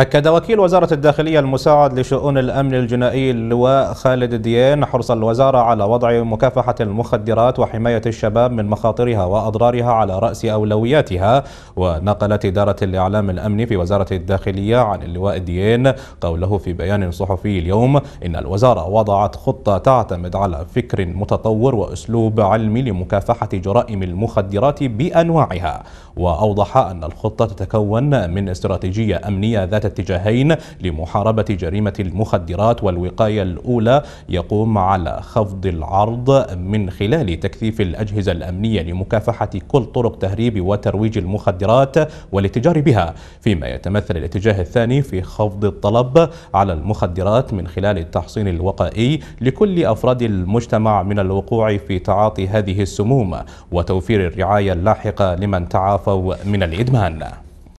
أكد وكيل وزارة الداخلية المساعد لشؤون الأمن الجنائي اللواء خالد ديين حرص الوزارة على وضع مكافحة المخدرات وحماية الشباب من مخاطرها وأضرارها على رأس أولوياتها. ونقلت إدارة الإعلام الأمني في وزارة الداخلية عن اللواء ديين قوله في بيان صحفي اليوم إن الوزارة وضعت خطة تعتمد على فكر متطور وأسلوب علمي لمكافحة جرائم المخدرات بأنواعها. وأوضح أن الخطة تتكون من استراتيجية أمنية ذات اتجاهين لمحاربة جريمة المخدرات، والوقاية الأولى يقوم على خفض العرض من خلال تكثيف الأجهزة الأمنية لمكافحة كل طرق تهريب وترويج المخدرات والاتجار بها، فيما يتمثل الاتجاه الثاني في خفض الطلب على المخدرات من خلال التحصين الوقائي لكل أفراد المجتمع من الوقوع في تعاطي هذه السموم وتوفير الرعاية اللاحقة لمن تعافوا من الإدمان.